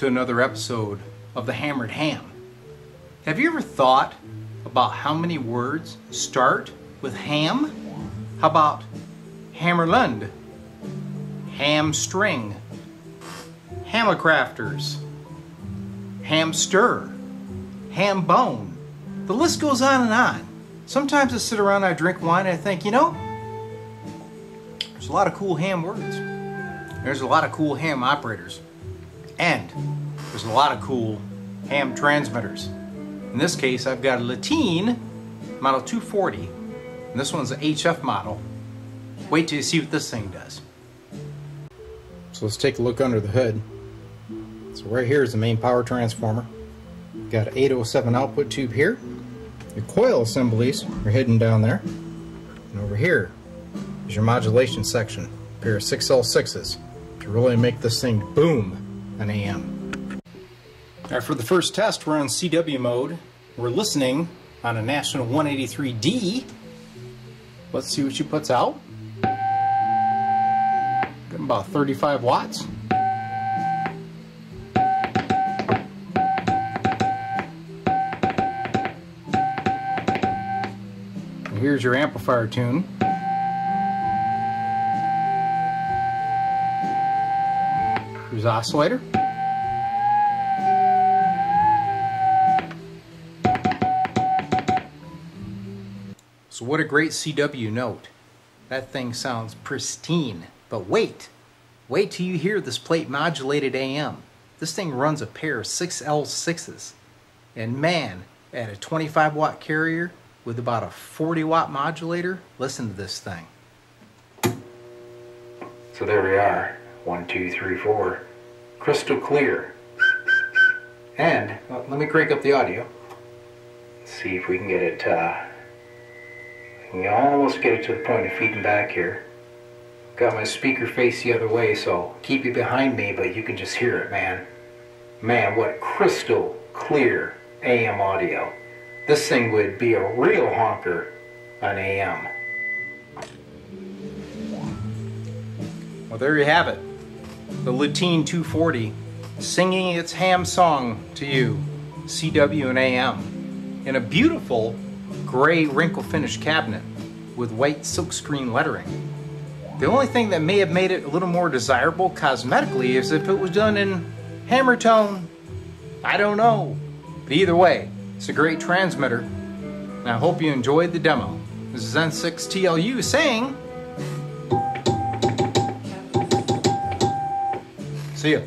to another episode of The Hammered Ham. Have you ever thought about how many words start with ham? How about Hammarlund, hamstring, hammercrafters, hamster, ham bone? The list goes on and on. Sometimes I sit around and I drink wine and I think, you know, there's a lot of cool ham words. There's a lot of cool ham operators. And there's a lot of cool ham transmitters. In this case, I've got a Latine model 240. And this one's an HF model. Wait till you see what this thing does. So let's take a look under the hood. So right here is the main power transformer. Got an 807 output tube here. Your coil assemblies are hidden down there. And over here is your modulation section. A pair of 6L6s to really make this thing boom an AM. Alright, for the first test, we're on CW mode. We're listening on a National 183D. Let's see what she puts out. Getting about 35 watts. And here's your amplifier tune. Here's the oscillator. So what a great CW note. That thing sounds pristine. But wait till you hear this plate modulated AM. This thing runs a pair of 6L6s. And man, at a 25 watt carrier with about a 40 watt modulator, listen to this thing. So there we are. 1, 2, 3, 4. Crystal clear. And well, let me crank up the audio. See if we can get it. We almost get it to the point of feeding back here. Got my speaker face the other way, so keep you behind me, but you can just hear it, man. Man, what crystal clear AM audio. This thing would be a real honker on AM. Well, there you have it. The Latine 240 singing its ham song to you, CW and AM, in a beautiful gray wrinkle finished cabinet with white silkscreen lettering. The only thing that may have made it a little more desirable cosmetically is if it was done in hammer tone. I don't know, but either way, it's a great transmitter, and I hope you enjoyed the demo. This is N6TLU saying, see ya.